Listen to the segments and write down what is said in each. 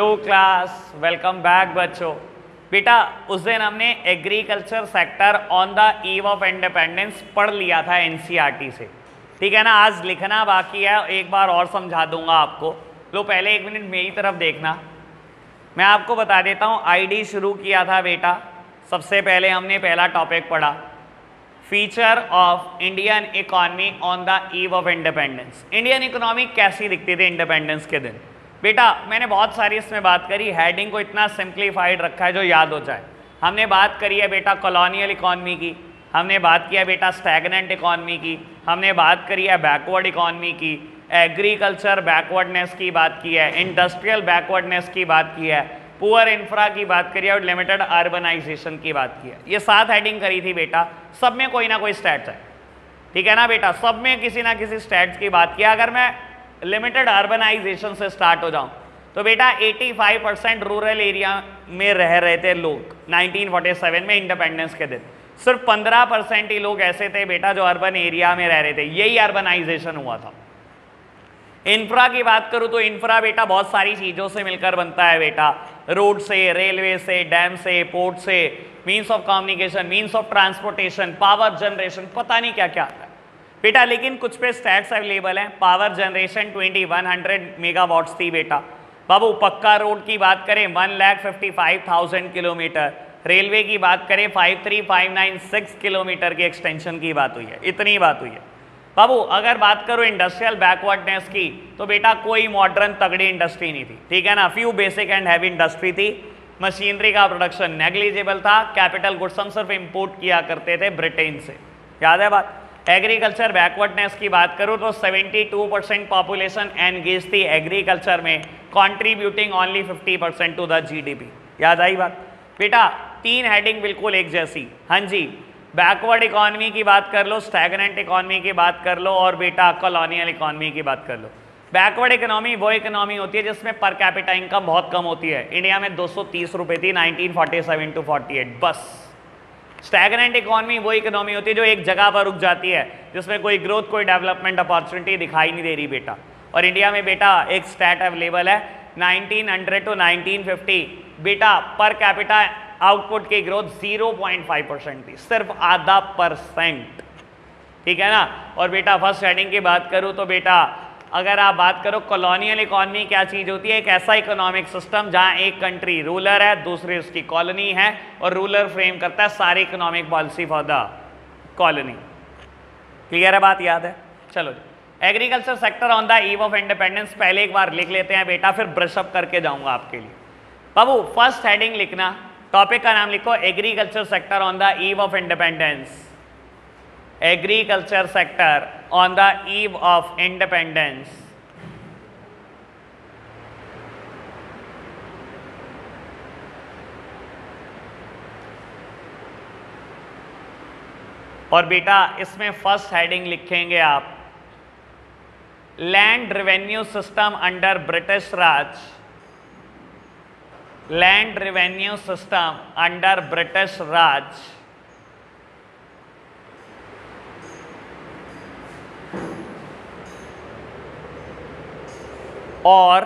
Hello class, welcome back बच्चों। बेटा उस दिन हमने agriculture sector on the eve of independence पढ़ लिया था एनसीईआरटी से, ठीक है ना। आज लिखना बाकी है, एक बार और समझा दूंगा आपको। लो पहले एक मिनट मेरी तरफ देखना, मैं आपको बता देता हूँ। आईडी शुरू किया था बेटा, सबसे पहले हमने पहला टॉपिक पढ़ा, feature of Indian economy on the eve of independence. Indian economy कैसी दिखती थी इंडिपेंडेंस के दिन। बेटा मैंने बहुत सारी इसमें बात करी, हेडिंग को इतना सिंप्लीफाइड रखा है जो याद हो जाए। हमने बात करी है बेटा कॉलोनियल इकॉनमी की, हमने बात किया बेटा स्टैगनेंट इकॉनमी की, हमने बात करी है बैकवर्ड इकॉनमी की, एग्रीकल्चर बैकवर्डनेस की बात की है, इंडस्ट्रियल बैकवर्डनेस की बात की है, पुअर इंफ्रा की बात करी है और लिमिटेड अर्बनाइजेशन की बात की है। ये 7 हेडिंग करी थी बेटा, सब में कोई ना कोई स्टैट्स है, ठीक है ना बेटा। सब में किसी ना किसी स्टैट्स की बात किया। अगर मैं लिमिटेड अर्बनाइजेशन से स्टार्ट हो जाऊं तो बेटा 85% रूरल एरिया में रह रहे थे लोग 1947 में इंडिपेंडेंस के दिन। सिर्फ 15% ही लोग ऐसे थे बेटा जो अर्बन एरिया में रह रहे थे, यही अर्बनाइजेशन हुआ था। इंफ्रा की बात करूं तो इंफ्रा बेटा बहुत सारी चीज़ों से मिलकर बनता है बेटा, रोड से, रेलवे से, डैम से, पोर्ट से, means of communication, means of transportation, power generation, पता नहीं क्या क्या आता है बेटा। लेकिन कुछ पे स्टैट्स अवेलेबल हैं। पावर जनरेशन 2100 मेगावाट्स थी बेटा बाबू। पक्का रोड की बात करें 1,55,000 किलोमीटर, रेलवे की बात करें 53,596 किलोमीटर के एक्सटेंशन की बात हुई है, इतनी बात हुई है बाबू। अगर बात करो इंडस्ट्रियल बैकवर्डनेस की तो बेटा कोई मॉडर्न तगड़ी इंडस्ट्री नहीं थी, ठीक है ना। Few basic and heavy industry थी, मशीनरी का प्रोडक्शन नेग्लिजिबल था, कैपिटल गुड्स हम सिर्फ इम्पोर्ट किया करते थे ब्रिटेन से, याद है बात। एग्रीकल्चर बैकवर्डनेस की बात करूँ तो 72% पॉपुलेशन एंगेज थी एग्रीकल्चर में, contributing only 50% to the GDP, याद आई बात बेटा। 3 हेडिंग बिल्कुल एक जैसी। हाँ जी, बैकवर्ड इकॉनमी की बात कर लो, स्टैगनेंट इकॉनमी की बात कर लो और बेटा कॉलोनियल इकॉनमी की बात कर लो। बैकवर्ड इकॉनमी वो इकॉनमी होती है जिसमें पर कैपिटा इनकम बहुत कम होती है। इंडिया में 230 रुपये थी 1947 to 48 बस। स्टैगनेंट इकोनॉमी वो इकोनॉमी होती है जो एक जगह पर रुक जाती है, जिसमें कोई ग्रोथ, कोई डेवलपमेंट अपॉर्चुनिटी दिखाई नहीं दे रही बेटा। और इंडिया में बेटा एक स्टैट अवेलेबल है 1900 टू 1950 बेटा पर कैपिटा आउटपुट की ग्रोथ 0.5% थी, सिर्फ आधा % ठीक है ना। और बेटा फर्स्ट हेडिंग की बात करूँ तो बेटा अगर आप बात करो कॉलोनियल इकोनॉमी क्या चीज़ होती है, एक ऐसा इकोनॉमिक सिस्टम जहां एक कंट्री रूलर है, दूसरी उसकी कॉलोनी है और रूलर फ्रेम करता है सारी economic policy for the colony. Clear है बात, याद है। चलो agriculture sector on the eve of independence पहले एक बार लिख लेते हैं बेटा, फिर ब्रशअप करके जाऊँगा आपके लिए बाबू। फर्स्ट हेडिंग लिखना, टॉपिक का नाम लिखो agriculture sector on the eve of independence. Agriculture sector on the eve of independence. और बेटा इसमें फर्स्ट हेडिंग लिखेंगे आप, land revenue system under British Raj. Land revenue system under British Raj. और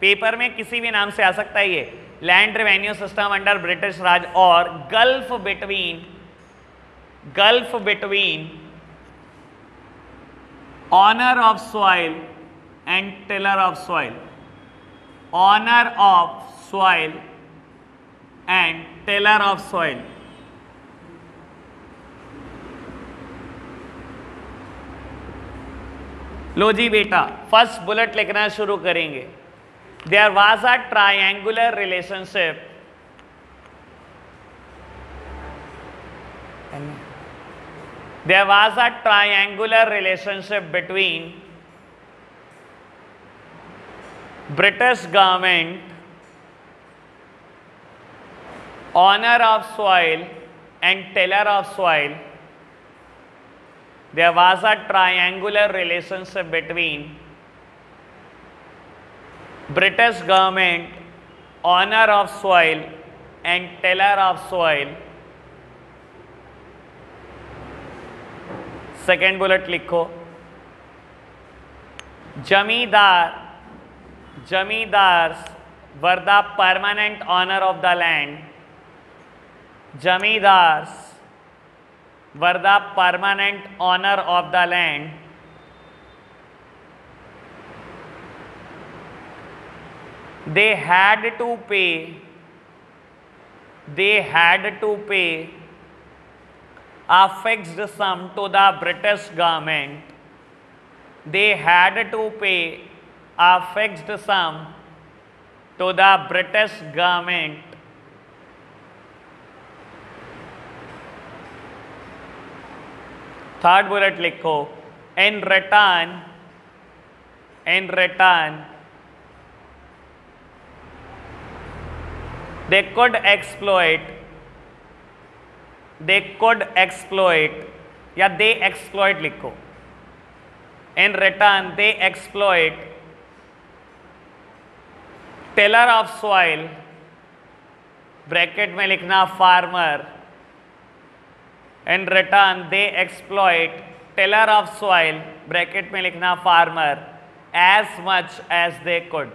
पेपर में किसी भी नाम से आ सकता है ये, land revenue system under British Raj और gulf between owner of soil and tiller of soil. Owner of soil and tiller of soil. लो जी बेटा फर्स्ट बुलेट लिखना शुरू करेंगे। There was a triangular relationship. And there was a triangular relationship between British government, owner of soil and tiller of soil. There was a triangular relationship between British government, owner of soil and tiller of soil. Second bullet लिखो, zamindars were the permanent owner of the land. Zamindars were the permanent owner of the land. They had to pay a fixed sum to the British government. They had to pay a fixed sum to the British government. Third bullet likho. In return, they could exploit या they exploit लिखो. In return they exploit tiller of soil, bracket में लिखना farmer. In return they exploit tiller of soil, bracket में लिखना farmer, as much as they could.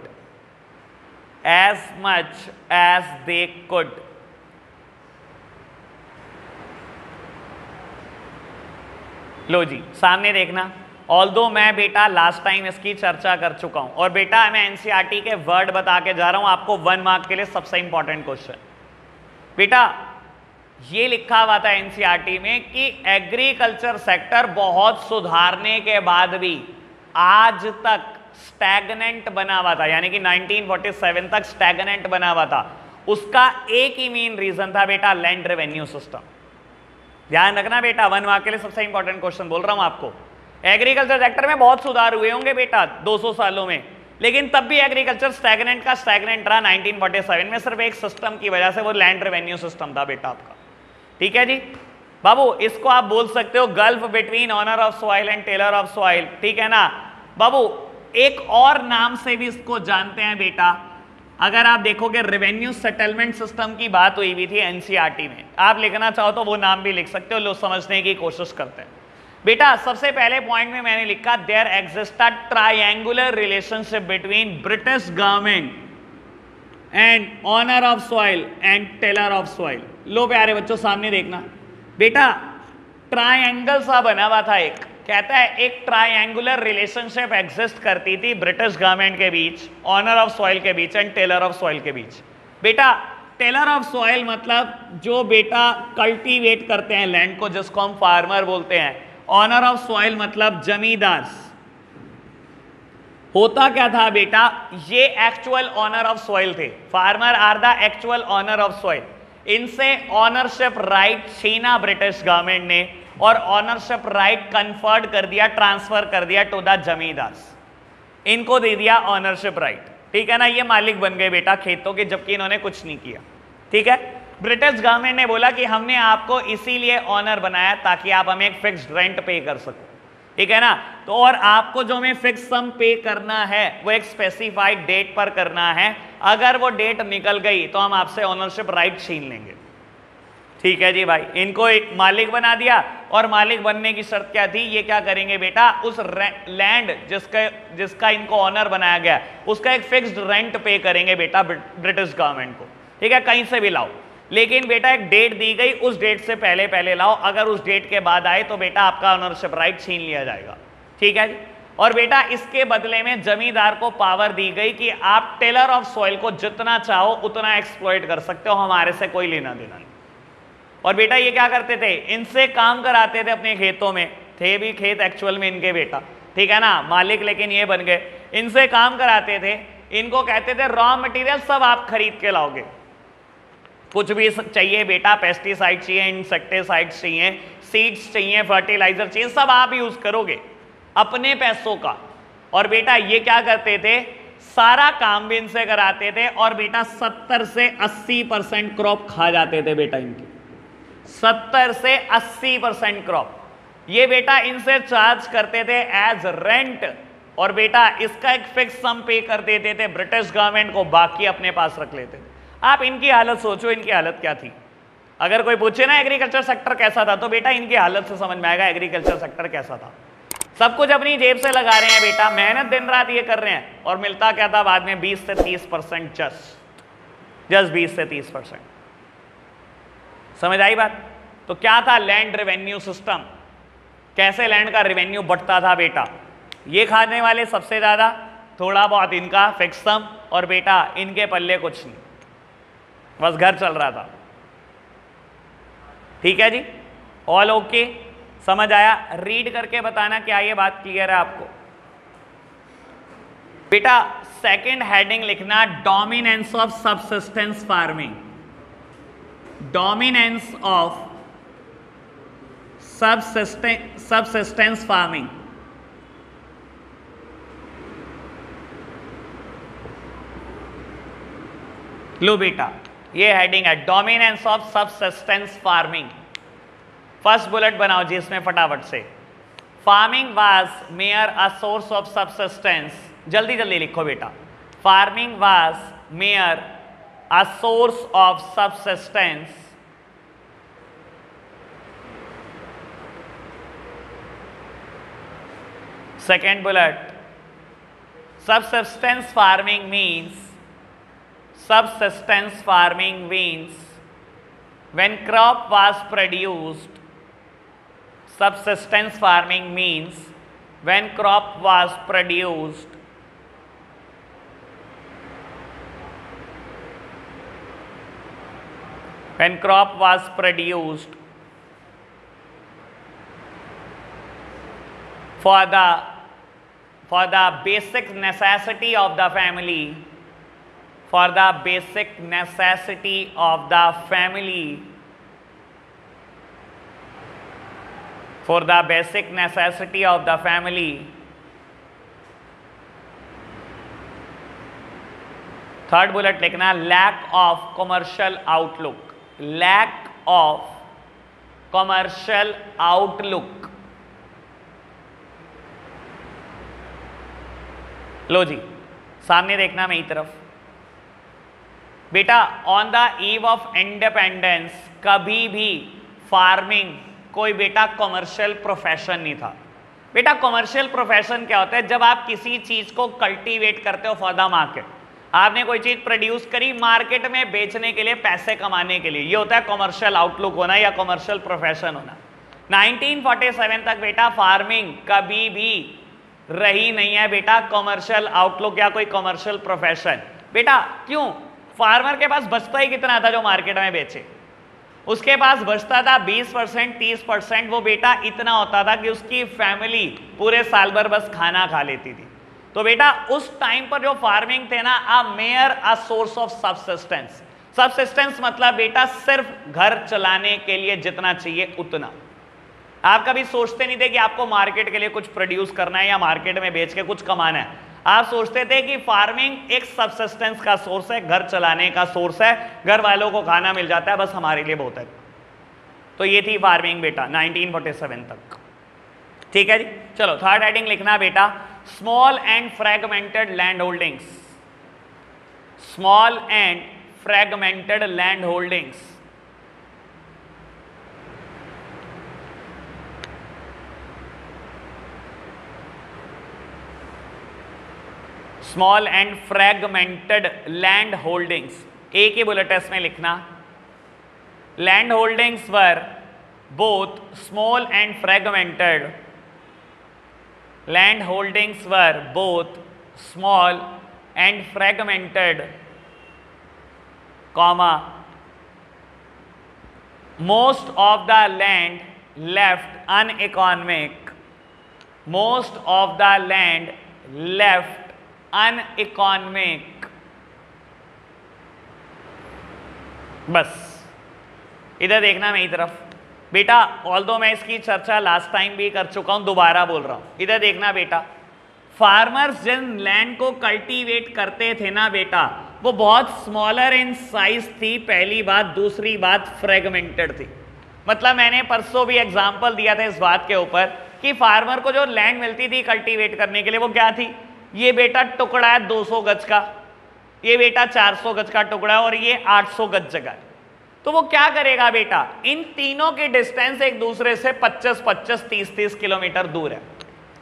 लो जी सामने देखना. Although मैं बेटा लास्ट टाइम इसकी चर्चा कर चुका हूं और बेटा मैं एनसीईआरटी के वर्ड बता के जा रहा हूं आपको 1 मार्क के लिए. सबसे इंपॉर्टेंट क्वेश्चन बेटा ये लिखा हुआ था एनसीईआरटी में कि एग्रीकल्चर सेक्टर बहुत सुधारने के बाद भी आज तक स्टैगनेंट बना हुआ था, यानी कि 1947 तक स्टैगनेंट बना हुआ था. उसका एक ही मेन रीजन था बेटा, लैंड रेवेन्यू सिस्टम. ध्यान रखना बेटा 1 मार्क के लिए सबसे इंपॉर्टेंट क्वेश्चन बोल रहा हूं आपको. एग्रीकल्चर सेक्टर में बहुत सुधार हुए होंगे बेटा 200 सालों में, लेकिन तब भी एग्रीकल्चर स्टैगनेंट का स्टैगनेंट रहा 1947 में सिर्फ एक सिस्टम की वजह से, वो लैंड रेवेन्यू सिस्टम था बेटा आपका. ठीक है जी बाबू, इसको आप बोल सकते हो gulf between owner of soil and tiller of soil. ठीक है ना बाबू, एक और नाम से भी इसको जानते हैं बेटा. अगर आप देखोगे रेवेन्यू सेटलमेंट सिस्टम की बात हुई भी थी एनसीईआरटी में, आप लिखना चाहो तो वो नाम भी लिख सकते हो. लोग समझने की कोशिश करते हैं बेटा. सबसे पहले पॉइंट में मैंने लिखा there existed triangular relationship between British government and owner of soil and tiller of soil. लो प्यारे बच्चों सामने देखना बेटा, ट्रायंगल सा बना हुआ था एक, कहता है एक ट्रायंगुलर रिलेशनशिप एग्जिस्ट करती थी ब्रिटिश गवर्नमेंट के बीच, ऑनर ऑफ सॉइल के बीच एंड टेलर ऑफ सॉइल के बीच. बेटा टेलर ऑफ सॉइल मतलब जो बेटा कल्टीवेट करते हैं लैंड को, जिसको हम फार्मर बोलते हैं. ऑनर ऑफ सॉइल मतलब जमींदार. होता क्या था बेटा, ये एक्चुअल ऑनर ऑफ सॉइल थे. Farmer are the actual owner of soil. इनसे ऑनरशिप राइट छीना ब्रिटिश गवर्नमेंट ने और ऑनरशिप राइट कन्फर्ड कर दिया, ट्रांसफर कर दिया टू द जमींदार. इनको दे दिया ऑनरशिप राइट. ठीक है ना, ये मालिक बन गए बेटा खेतों के, जबकि इन्होंने कुछ नहीं किया. ठीक है, ब्रिटिश गवर्नमेंट ने बोला कि हमने आपको इसीलिए ऑनर बनाया ताकि आप हमें एक फिक्स्ड रेंट पे कर सको. ठीक है ना, तो और आपको जो हमें फिक्स सम पे करना है वो एक स्पेसिफाइड डेट पर करना है. अगर वो डेट निकल गई तो हम आपसे ऑनरशिप राइट छीन लेंगे. ठीक है जी भाई, इनको एक मालिक बना दिया और मालिक बनने की शर्त क्या थी, ये क्या करेंगे बेटा उस लैंड जिसका इनको ऑनर बनाया गया उसका एक फिक्स्ड रेंट पे करेंगे बेटा ब्रिटिश गवर्नमेंट को. ठीक है, कहीं से भी लाओ, लेकिन बेटा एक डेट दी गई उस डेट से पहले लाओ. अगर उस डेट के बाद आए तो बेटा आपका ऑनरशिप राइट छीन लिया जाएगा. ठीक है जी, और बेटा इसके बदले में जमींदार को पावर दी गई कि आप टेलर ऑफ सॉइल को जितना चाहो उतना एक्सप्लॉइट कर सकते हो, हमारे से कोई लेना देना नहीं. और बेटा ये क्या करते थे, इनसे काम कराते थे अपने खेतों में. थे भी खेत एक्चुअल में इनके बेटा, ठीक है ना, मालिक लेकिन ये बन गए. इनसे काम कराते थे, इनको कहते थे रॉ मटेरियल सब आप खरीद के लाओगे, कुछ भी चाहिए बेटा, पेस्टिसाइड चाहिए, इंसेक्टिसाइड चाहिए, सीड्स चाहिए, फर्टिलाइजर चाहिए, सब आप यूज करोगे अपने पैसों का. और बेटा ये क्या करते थे, सारा काम भी इनसे कराते थे और बेटा 70 से 80% क्रॉप खा जाते थे बेटा इनके. 70 से 80% क्रॉप ये बेटा इनसे चार्ज करते थे एज रेंट और बेटा इसका एक फिक्स सम पे कर देते थे ब्रिटिश गवर्नमेंट को, बाकी अपने पास रख लेते थे. आप इनकी हालत सोचो, इनकी हालत क्या थी. अगर कोई पूछे ना एग्रीकल्चर सेक्टर कैसा था, तो बेटा इनकी हालत से समझ में आएगा एग्रीकल्चर सेक्टर कैसा था. सब कुछ अपनी जेब से लगा रहे हैं बेटा, मेहनत दिन रात ये कर रहे हैं, और मिलता क्या था बाद में 20 से 30%, जस्ट 20 से 30%। समझ आई बात? तो क्या था लैंड रेवेन्यू सिस्टम, कैसे लैंड का रेवेन्यू बढ़ता था बेटा। ये खाने वाले सबसे ज़्यादा, थोड़ा बहुत इनका फिक्स सम, और बेटा इनके पल्ले कुछ नहीं, बस घर चल रहा था। ठीक है जी, ऑल ओके, समझ आया? रीड करके बताना क्या ये बात क्लियर है आपको। बेटा सेकंड हेडिंग लिखना, dominance of subsistence farming, dominance of subsistence farming. लो बेटा ये हेडिंग है, dominance of subsistence farming. First bullet बनाओ जी इसमें फटाफट से, farming was mere a source of subsistence. जल्दी जल्दी लिखो बेटा, farming was mere a source of subsistence second bullet, subsistence farming means, subsistence farming means when crop was produced, subsistence farming means when crop was produced for the basic necessity of the family, for the basic necessity of the family, for the basic necessity of the family। Third bullet लिखना, lack of commercial outlook, lack of commercial outlook। लो जी सामने देखना मेरी तरफ बेटा, on the eve of independence कभी भी फार्मिंग कोई बेटा कॉमर्शियल प्रोफेशन नहीं था। बेटा कॉमर्शियल प्रोफेशन क्या होता है? जब आप किसी चीज़ को कल्टीवेट करते हो फॉर द मार्केट, आपने कोई चीज़ प्रोड्यूस करी मार्केट में बेचने के लिए, पैसे कमाने के लिए, ये होता है कॉमर्शियल आउटलुक होना या कॉमर्शियल प्रोफेशन होना। 1947 तक बेटा फार्मिंग कभी भी रही नहीं है बेटा कॉमर्शियल आउटलुक या कोई कॉमर्शियल प्रोफेशन। बेटा क्यों? फार्मर के पास बचता ही कितना था जो मार्केट में बेचे? उसके पास बचता था 20%, 30%। वो बेटा इतना होता था कि उसकी फैमिली पूरे साल भर बस खाना खा लेती थी। तो बेटा उस टाइम पर जो फार्मिंग थे ना, a mere a source of subsistence. Subsistence मतलब बेटा सिर्फ घर चलाने के लिए जितना चाहिए उतना। आप कभी सोचते नहीं थे कि आपको मार्केट के लिए कुछ प्रोड्यूस करना है या मार्केट में बेच के कुछ कमाना है। आप सोचते थे कि फार्मिंग एक सबसिस्टेंस का सोर्स है, घर चलाने का सोर्स है, घर वालों को खाना मिल जाता है, बस हमारे लिए बहुत है। तो ये थी फार्मिंग बेटा 1947 तक। ठीक है जी, चलो थर्ड हेडिंग लिखना बेटा, small and fragmented land holdings, small and fragmented land holdings. Small and fragmented land holdings, एक ही बुलेट में लिखना, land holdings were both small and fragmented, land holdings were both small and fragmented, comma most of the land left uneconomic, most of the land left uneconomic. बस इधर देखना मेरी तरफ बेटा, ऑल्दो मैं इसकी चर्चा लास्ट टाइम भी कर चुका हूं, दोबारा बोल रहा हूं, इधर देखना बेटा, फार्मर्स जिन लैंड को कल्टीवेट करते थे ना बेटा, वो बहुत स्मॉलर इन साइज थी पहली बात, दूसरी बात फ्रेगमेंटेड थी। मतलब मैंने परसों भी एग्जाम्पल दिया था इस बात के ऊपर कि फार्मर को जो लैंड मिलती थी कल्टीवेट करने के लिए वो क्या थी, ये बेटा टुकड़ा है 200 गज का, ये बेटा 400 गज का टुकड़ा है, और ये 800 गज जगह। तो वो क्या करेगा बेटा, इन तीनों के डिस्टेंस एक दूसरे से 25-25, 30-30 किलोमीटर दूर है।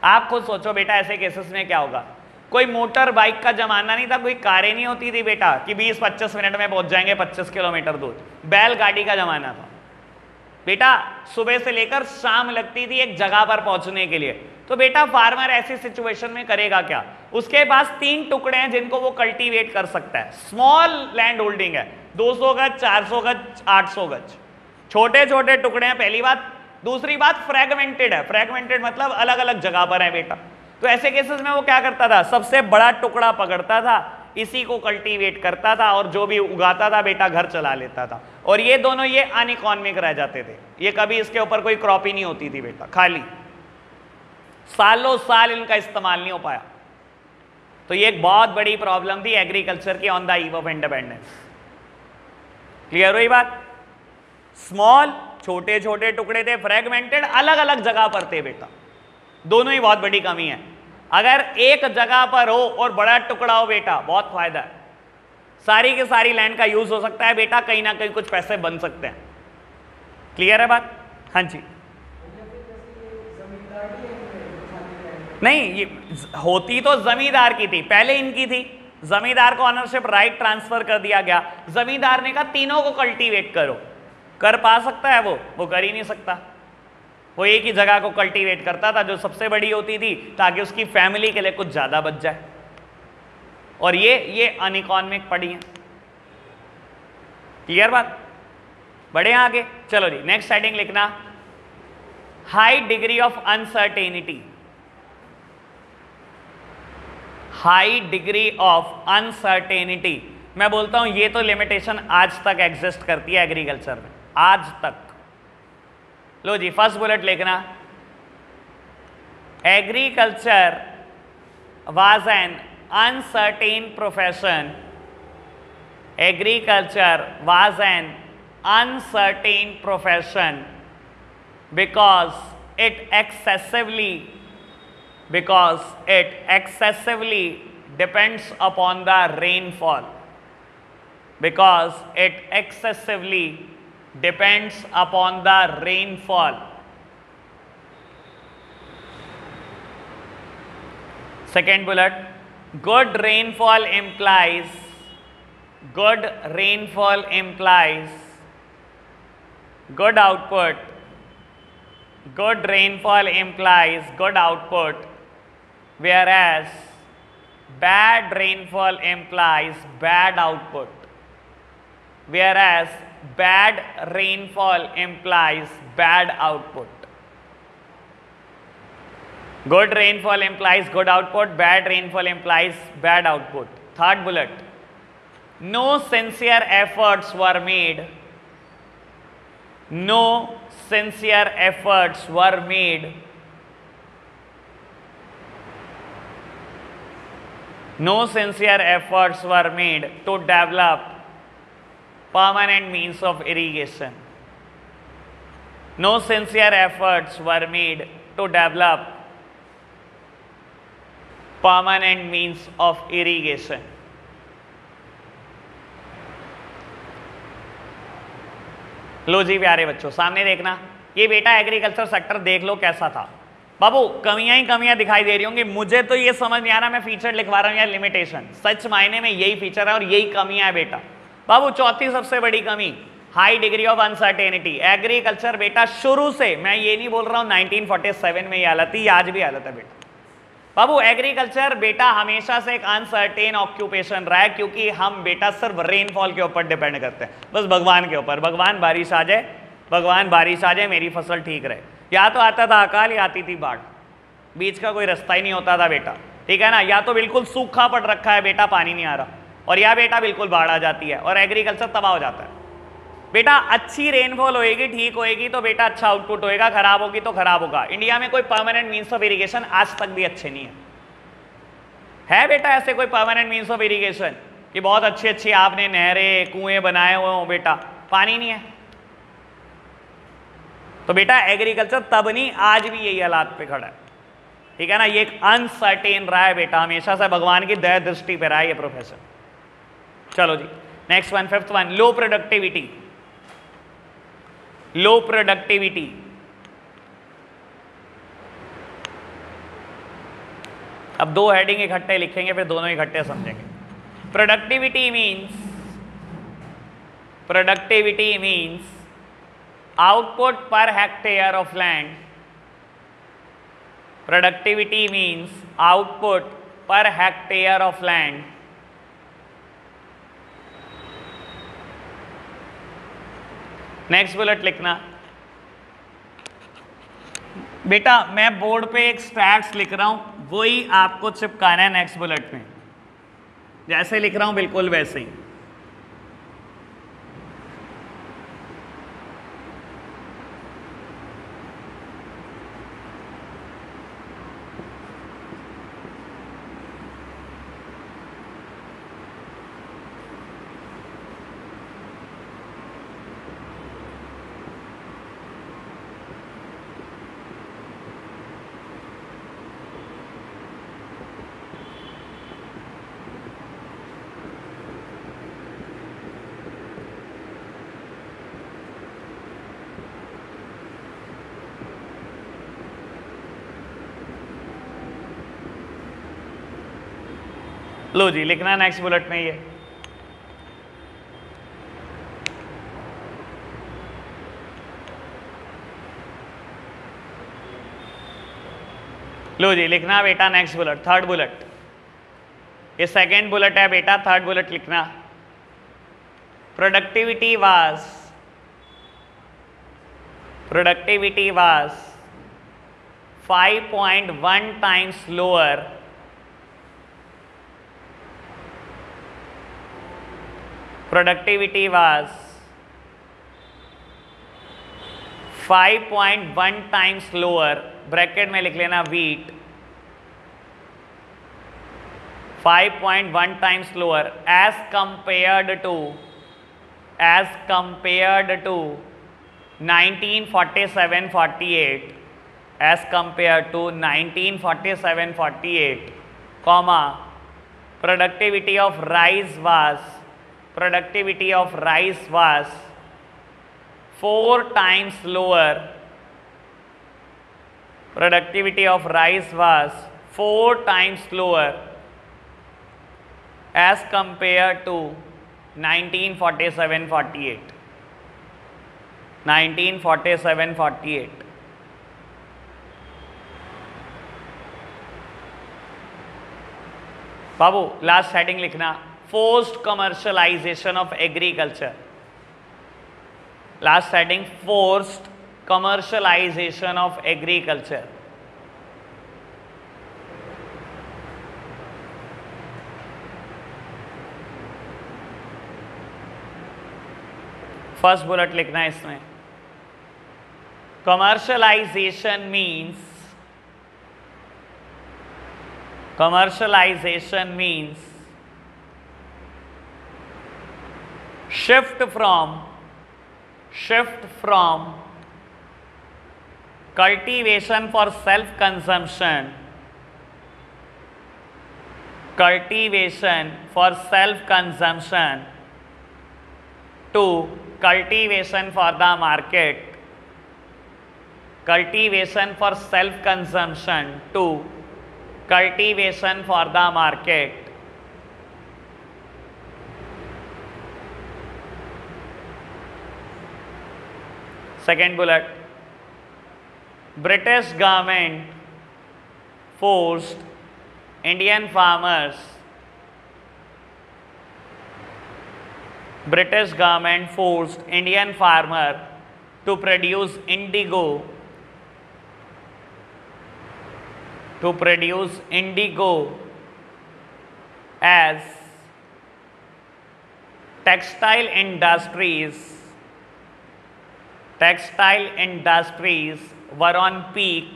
आप खुद सोचो बेटा ऐसे केसेस में क्या होगा। कोई मोटर बाइक का जमाना नहीं था, कोई कारें नहीं होती थी बेटा कि 20-25 मिनट में पहुंच जाएंगे 25 किलोमीटर दूर। बैलगाड़ी का जमाना था बेटा, सुबह से लेकर शाम लगती थी एक जगह पर पहुंचने के लिए। तो बेटा फार्मर ऐसी सिचुएशन में करेगा क्या, उसके पास 3 टुकड़े हैं जिनको वो कल्टीवेट कर सकता है। स्मॉल लैंड होल्डिंग है, 200 गज, 400 गज, 800 गज, छोटे छोटे टुकड़े हैं पहली बात। दूसरी बात फ्रेगमेंटेड है, फ्रेगमेंटेड मतलब अलग अलग जगह पर है बेटा। तो ऐसे केसेस में वो क्या करता था, सबसे बड़ा टुकड़ा पकड़ता था, इसी को कल्टीवेट करता था और जो भी उगाता था बेटा घर चला लेता था। और ये दोनों ये अनइकोनॉमिक रह जाते थे, ये कभी इसके ऊपर कोई क्रॉप ही नहीं होती थी बेटा, खाली सालों साल इनका इस्तेमाल नहीं हो पाया। तो ये एक बहुत बड़ी प्रॉब्लम थी एग्रीकल्चर की on the eve of independence. Clear हुई बात, स्मॉल छोटे छोटे टुकड़े थे, फ्रेगमेंटेड अलग अलग जगह पर थे बेटा, दोनों ही बहुत बड़ी कमी है। अगर एक जगह पर हो और बड़ा टुकड़ा हो बेटा बहुत फायदा है, सारी के सारी लैंड का यूज हो सकता है बेटा, कहीं ना कहीं कुछ पैसे बन सकते हैं। क्लियर है बात, हाँ जी। नहीं ये होती तो जमींदार की थी, पहले इनकी थी, जमींदार को ऑनरशिप राइट ट्रांसफर कर दिया गया। जमींदार ने कहा तीनों को कल्टीवेट करो, कर पा सकता है वो कर ही नहीं सकता, वो एक ही जगह को कल्टीवेट करता था जो सबसे बड़ी होती थी ताकि उसकी फैमिली के लिए कुछ ज़्यादा बच जाए। और ये अनइकोनॉमिक पड़ी है। क्लियर बात, बढ़े आगे। चलो जी नेक्स्ट हेडिंग लिखना, high degree of uncertainty. High degree of uncertainty, मैं बोलता हूं ये तो लिमिटेशन आज तक एग्जिस्ट करती है एग्रीकल्चर में, आज तक। लो जी फर्स्ट बुलेट लिखना, agriculture was an uncertain profession. Agriculture was an uncertain profession because it excessively depends upon the rainfall, because it excessively depends upon the rainfall. Second bullet, good rainfall implies good output. Good rainfall implies good output, whereas bad rainfall implies bad output. Good rainfall implies good output, bad rainfall implies bad output. Third bullet, no sincere efforts were made. No sincere efforts were made. No sincere efforts were made to develop permanent means of irrigation. No sincere efforts were made to develop permanent means of irrigation. लो जी प्यारे बच्चों सामने देखना, ये बेटा agriculture sector देख लो कैसा था। बाबू कमियां ही कमियां दिखाई दे रही होंगी, मुझे तो ये समझ नहीं आ रहा, मैं फीचर लिखवा रहा हूँ या लिमिटेशन, सच मायने में यही फीचर है और यही कमियां है बेटा। बाबू चौथी सबसे बड़ी कमी, high degree of uncertainty. Agriculture बेटा शुरू से, मैं ये नहीं बोल रहा हूँ 1947 में ये हालत थी, आज भी हालत है बेटा। बाबू एग्रीकल्चर बेटा हमेशा से एक अनसर्टेन ऑक्यूपेशन रहा है, क्योंकि हम बेटा सिर्फ रेनफॉल के ऊपर डिपेंड करते हैं, बस भगवान के ऊपर, भगवान बारिश आ जाए, भगवान बारिश आ जाए मेरी फसल ठीक रहे। या तो आता था अकाल या आती थी बाढ़, बीच का कोई रास्ता ही नहीं होता था बेटा, ठीक है ना। या तो बिल्कुल सूखा पड़ रखा है बेटा, पानी नहीं आ रहा, और या बेटा बिल्कुल बाढ़ आ जाती है और एग्रीकल्चर तबाह हो जाता है बेटा। अच्छी रेनफॉल होएगी, ठीक होएगी तो बेटा अच्छा आउटपुट होएगा, खराब होगी तो खराब होगा। इंडिया में कोई परमानेंट मीन्स ऑफ इरीगेशन आज तक भी अच्छे नहीं है बेटा, ऐसे कोई परमानेंट मीन्स ऑफ इरीगेशन कि बहुत अच्छी अच्छी आपने नहरें कुएँ बनाए हुए हों बेटा, पानी नहीं है। तो बेटा एग्रीकल्चर तब नहीं, आज भी यही हालात पे खड़ा है, ठीक है ना। ये एक अनसर्टेन रहा है बेटा, हमेशा से भगवान की दया दृष्टि पे रहा है ये प्रोफेशन। चलो जी next one, fifth one, low productivity. Low productivity, अब दो हेडिंग इकट्ठे लिखेंगे फिर दोनों इकट्ठे समझेंगे। Productivity means output per hectare of land. Productivity means output per hectare of land. Next bullet लिखना बेटा, मैं बोर्ड पे एक स्टैट्स लिख रहा हूं, वही आपको चिपकाना है नेक्स्ट बुलेट में। जैसे लिख रहा हूं बिल्कुल वैसे ही। लो जी, लिखना नेक्स्ट बुलेट में ये। लो जी, लिखना बेटा नेक्स्ट बुलेट, थर्ड बुलेट। ये सेकंड बुलेट है बेटा, थर्ड बुलेट लिखना। Productivity was 5.1 times lower bracket में लिख लेना wheat, 5.1 times lower as compared to 1947-48 comma productivity of rice was 4 times lower. As compared to 1947-48. 1947-48. बाबू लास्ट हेडिंग लिखना, forced commercialisation of agriculture. Last heading, forced commercialisation of agriculture. First bullet लिखना इसमें, commercialisation means shift from cultivation for self consumption to cultivation for the market. Second bullet, British government forced Indian farmer to produce indigo as textile industries were on peak.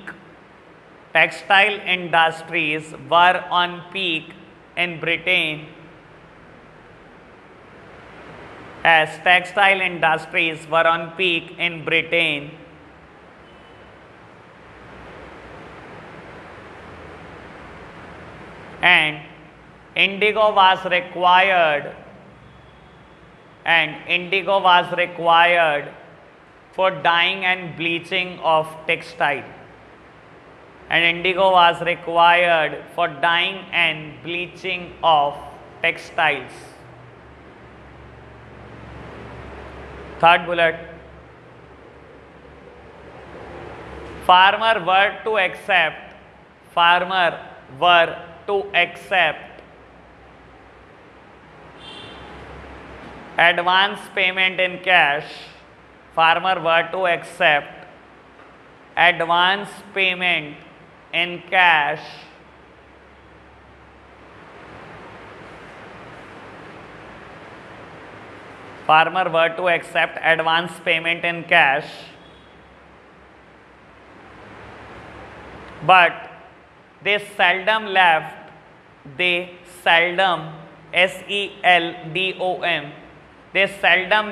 Textile industries were on peak in Britain. And indigo was required for dyeing and bleaching of textile and indigo was required for dyeing and bleaching of textiles. Third bullet, farmers were to accept advance payment in cash. Farmers were to accept advance payment in cash but they seldom left. They seldom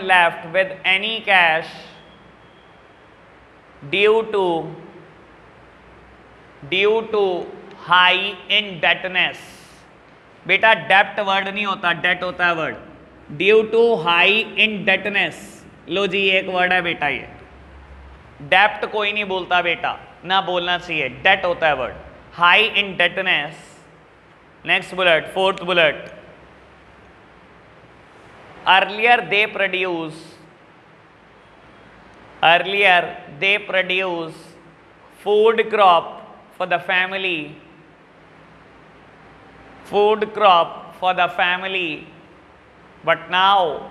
left with any cash due to high indebtedness. बेटा डेप्ट word नहीं होता, debt होता है word. Due to high indebtedness. लो जी एक word है बेटा ये. डेप्ट कोई नहीं बोलता बेटा, ना बोलना चाहिए, डेट होता है word. High indebtedness. Next bullet, fourth bullet. Earlier they produce food crop for the family. But now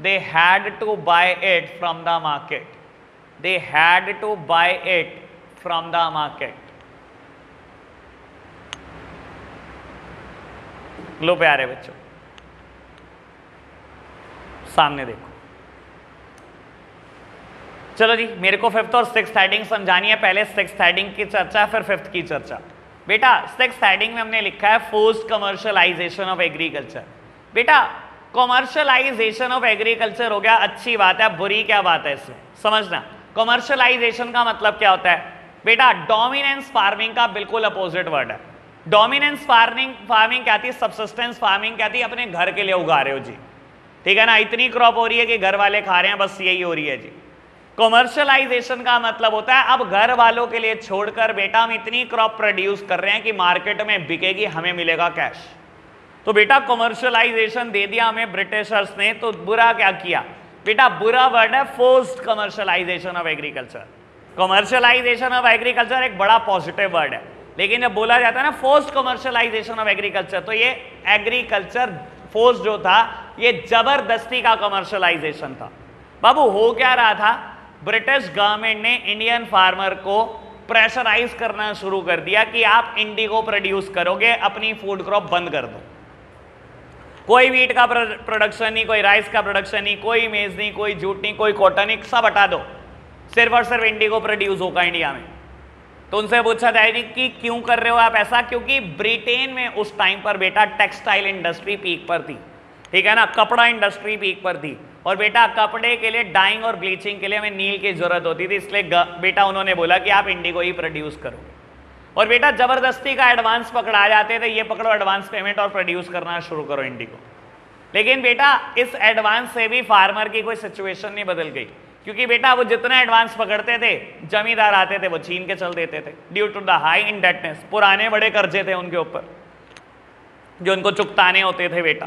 they had to buy it from the market. लो प्यारे बच्चों सामने देखो. चलो जी, मेरे को फिफ्थ और सिक्स्थ हेडिंग समझानी है. पहले सिक्स्थ हेडिंग की चर्चा, फिर फिफ्थ की चर्चा. बेटा सिक्स्थ हेडिंग में हमने लिखा है फोर्स्ड कमर्शियलाइजेशन ऑफ एग्रीकल्चर. बेटा कमर्शियलाइजेशन ऑफ एग्रीकल्चर हो गया, अच्छी बात है. बुरी क्या बात है इसमें समझना. कमर्शियलाइजेशन का मतलब क्या होता है बेटा? डोमिनेंस फार्मिंग का बिल्कुल अपोजिट वर्ड है. डोमिनेंस फार्मिंग क्या थी? सबसिस्टेंस फार्मिंग क्या थी? अपने घर के लिए उगा रहे हो जी, ठीक है ना. इतनी क्रॉप हो रही है कि घर वाले खा रहे हैं, बस यही हो रही है जी. कमर्शियलाइजेशन का मतलब होता है अब घर वालों के लिए छोड़कर बेटा हम इतनी क्रॉप प्रोड्यूस कर रहे हैं कि मार्केट में बिकेगी, हमें मिलेगा कैश. तो बेटा कमर्शियलाइजेशन दे दिया हमें ब्रिटिशर्स ने, तो बुरा क्या किया बेटा? बुरा वर्ड है forced commercialisation of agriculture. Commercialisation of agriculture एक बड़ा पॉजिटिव वर्ड है, लेकिन जब बोला जाता है ना फोर्स्ड कमर्शियलाइजेशन ऑफ एग्रीकल्चर, तो ये एग्रीकल्चर फोर्स जो था ये जबरदस्ती का कमर्शियलाइजेशन था. बाबू हो क्या रहा था? ब्रिटिश गवर्नमेंट ने इंडियन फार्मर को प्रेशराइज करना शुरू कर दिया कि आप इंडिगो प्रोड्यूस करोगे, अपनी फूड क्रॉप बंद कर दो. कोई वीट का प्रोडक्शन नहीं, कोई राइस का प्रोडक्शन नहीं, कोई मेज नहीं, कोई जूट नहीं, कोई कॉटन नहीं, सब हटा दो. सिर्फ और सिर्फ इंडिगो प्रोड्यूस होगा इंडिया में. तो उनसे पूछा जाएगा कि क्यों कर रहे हो आप ऐसा? क्योंकि ब्रिटेन में उस टाइम पर बेटा टेक्सटाइल इंडस्ट्री पीक पर थी, ठीक है ना. कपड़ा इंडस्ट्री पीक पर थी, और बेटा कपड़े के लिए डाइंग और ब्लीचिंग के लिए हमें नील की जरूरत होती थी. इसलिए बेटा उन्होंने बोला कि आप इंडिगो ही प्रोड्यूस करोगे, और बेटा जबरदस्ती का एडवांस पकड़ा जाते थे. ये पकड़ो एडवांस पेमेंट और प्रोड्यूस करना शुरू करो इंडिगो. लेकिन बेटा इस एडवांस से भी फार्मर की कोई सिचुएशन नहीं बदल गई, क्योंकि बेटा वो जितना एडवांस पकड़ते थे जमींदार आते थे वो छीन के चल देते थे. Due to the high indebtedness, पुराने बड़े कर्जे थे उनके ऊपर जो उनको चुकताने होते थे बेटा,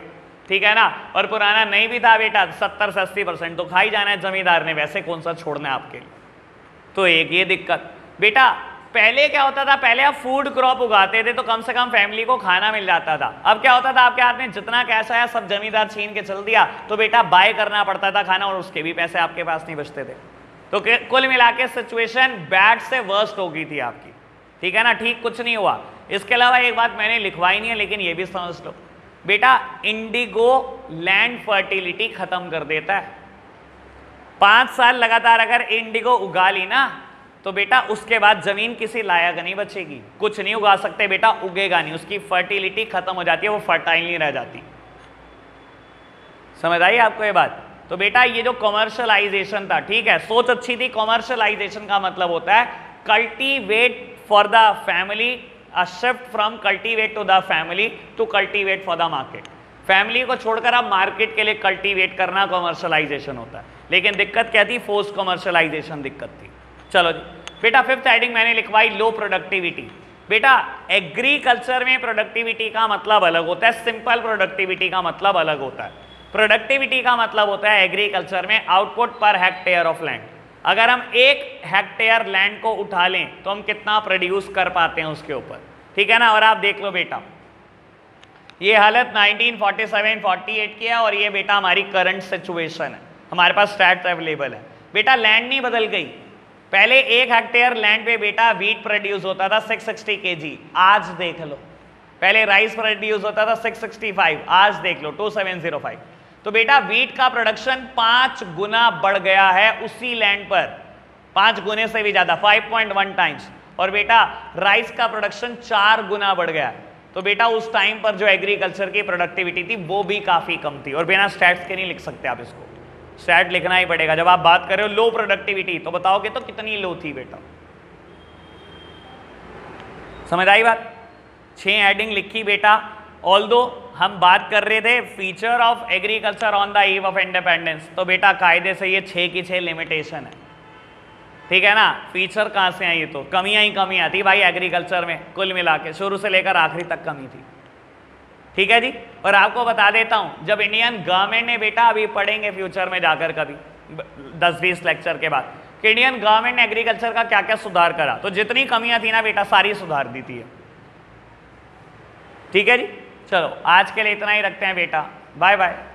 ठीक है ना. और पुराना नहीं भी था बेटा, 70 से 80% तो खा ही जाना है जमींदार ने, वैसे कौन सा छोड़ना है आपके लिए. तो एक ये दिक्कत बेटा. पहले क्या होता था? पहले आप फूड क्रॉप उगाते थे तो कम से कम फैमिली को खाना मिल जाता था. अब क्या होता था? आपके हाथ में जितना कैश आया सब जमींदार छीन के चल दिया, तो बेटा बाय करना पड़ता था खाना, और उसके भी पैसे आपके पास नहीं बचते थे. तो कुल मिला के सिचुएशन बैड से वर्स्ट हो गई थी आपकी, ठीक है ना. ठीक कुछ नहीं हुआ. इसके अलावा एक बात मैंने लिखवाई नहीं है, लेकिन ये भी समझ लो बेटा, इंडिगो लैंड फर्टिलिटी खत्म कर देता है. 5 साल लगातार अगर इंडिगो उगा ली ना, तो बेटा उसके बाद जमीन किसी लायक नहीं बचेगी, कुछ नहीं उगा सकते बेटा, उगेगा नहीं, उसकी फर्टिलिटी खत्म हो जाती है, वो फर्टाइल नहीं रह जाती. समझ आई आपको ये बात? तो बेटा ये जो कमर्शियलाइजेशन था, ठीक है, सोच अच्छी थी. कमर्शियलाइजेशन का मतलब होता है cultivate for the family, a shift from cultivate to the family to cultivate for the market. Family को छोड़कर आप मार्केट के लिए कल्टीवेट करना कमर्शियलाइजेशन होता है. लेकिन दिक्कत क्या थी? फोर्स कमर्शियलाइजेशन दिक्कत थी. चलो जी बेटा फिफ्थ हेडिंग मैंने लिखवाई लो प्रोडक्टिविटी। बेटा एग्रीकल्चर में प्रोडक्टिविटी का मतलब अलग होता है, सिंपल प्रोडक्टिविटी का मतलब अलग होता है। प्रोडक्टिविटी का मतलब होता है एग्रीकल्चर में output per hectare of land. अगर हम एक हेक्टेयर लैंड को उठा लें तो हम कितना प्रोड्यूस कर पाते हैं उसके ऊपर, ठीक है ना। और आप देख लो बेटा ये हालत 1947-48 की है और ये बेटा हमारी करंट सिचुएशन है, हमारे पास स्टैट्स अवेलेबल है। बेटा लैंड नहीं बदल गई, पहले एक हेक्टेयर लैंड पे बेटा व्हीट प्रोड्यूस होता था 660 केजी, आज देख लो। पहले राइस प्रोड्यूस होता था 665, आज देख लो 2705। तो बेटा व्हीट का प्रोडक्शन 5 गुना बढ़ गया है उसी लैंड पर, 5 गुने से भी ज़्यादा 5.1 टाइम्स। और बेटा राइस का प्रोडक्शन 4 गुना बढ़ गया। तो बेटा उस टाइम पर जो एग्रीकल्चर की प्रोडक्टिविटी थी वो भी काफ़ी कम थी। और बिना स्टैट्स के नहीं लिख सकते आप इसको, स्टैट लिखना ही पड़ेगा। जब आप बात कर रहे हो लो प्रोडक्टिविटी तो बताओगे तो कितनी लो थी बेटा, समझ आई बात। 6 हेडिंग लिखी बेटा। ऑल्दो हम बात कर रहे थे feature of agriculture on the eve of independence, तो बेटा कायदे से ये 6 की 6 लिमिटेशन है, ठीक है ना। फीचर कहाँ से आई, तो कमियां ही कमियां थी भाई एग्रीकल्चर में, कुल मिला के शुरू से लेकर आखिरी तक कमी थी, ठीक है जी। और आपको बता देता हूं जब इंडियन गवर्नमेंट ने बेटा, अभी पढ़ेंगे फ्यूचर में जाकर कभी 10-20 लेक्चर के बाद, कि इंडियन गवर्नमेंट ने एग्रीकल्चर का क्या क्या सुधार करा, तो जितनी कमियां थी ना बेटा सारी सुधार दी थी, ठीक है जी। चलो आज के लिए इतना ही रखते हैं बेटा, बाय बाय।